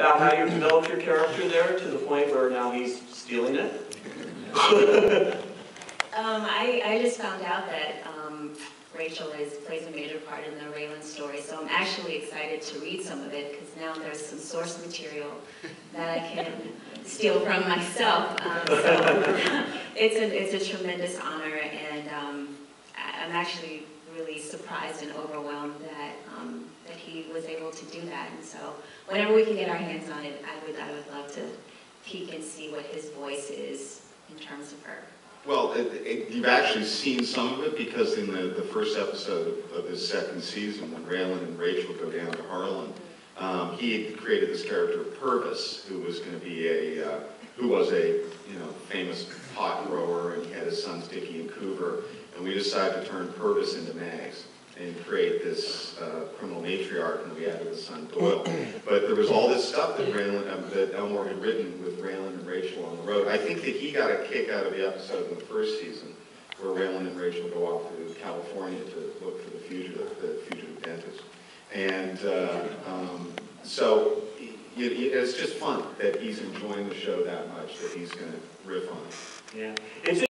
about how you developed your character there to the point where now he's stealing it? I just found out that Rachel plays a major part in the Raylan story, so I'm actually excited to read some of it because now there's some source material that I can steal from myself. So it's a tremendous honor, and I'm actually really surprised and overwhelmed that that he was able to do that. And so whenever we can get our hands on it, I would love to peek and see what his voice is in terms of her. Well, you've actually seen some of it, because in the first episode of his second season, when Raylan and Rachel go down to Harlan, he had created this character Purvis, who was going to be a famous pot grower, and he had his sons Dickie and Coover, and we decided to turn Purvis into Mags and create this criminal matriarch, and we added his son Doyle. But there was all this stuff that Elmore had written with Raylan and Rachel on the road. I think that he got a kick out of the episode in the first season where Raylan and Rachel go off to California to look for the fugitive dentist. And so it's just fun that he's enjoying the show that much that he's going to riff on it. Yeah.